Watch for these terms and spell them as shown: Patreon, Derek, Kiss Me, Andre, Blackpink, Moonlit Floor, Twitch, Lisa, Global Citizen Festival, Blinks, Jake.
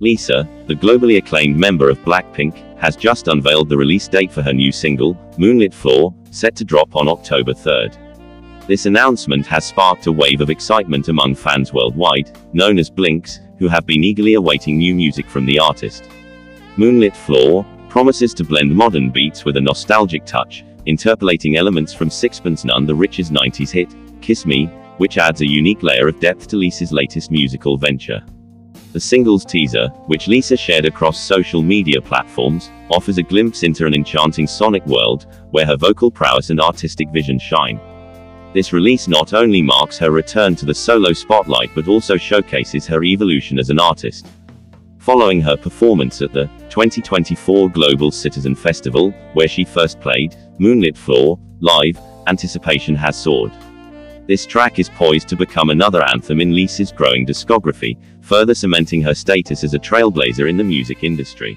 Lisa, the globally acclaimed member of Blackpink, has just unveiled the release date for her new single, Moonlit Floor, set to drop on October 3rd. This announcement has sparked a wave of excitement among fans worldwide, known as Blinks, who have been eagerly awaiting new music from the artist. Moonlit Floor promises to blend modern beats with a nostalgic touch, interpolating elements from Sixpence None the Rich's 90s hit, Kiss Me, which adds a unique layer of depth to Lisa's latest musical venture. The single's teaser, which Lisa shared across social media platforms, offers a glimpse into an enchanting sonic world, where her vocal prowess and artistic vision shine. This release not only marks her return to the solo spotlight but also showcases her evolution as an artist. Following her performance at the 2024 Global Citizen Festival, where she first played Moonlit Floor live, anticipation has soared. This track is poised to become another anthem in Lisa's growing discography, further cementing her status as a trailblazer in the music industry.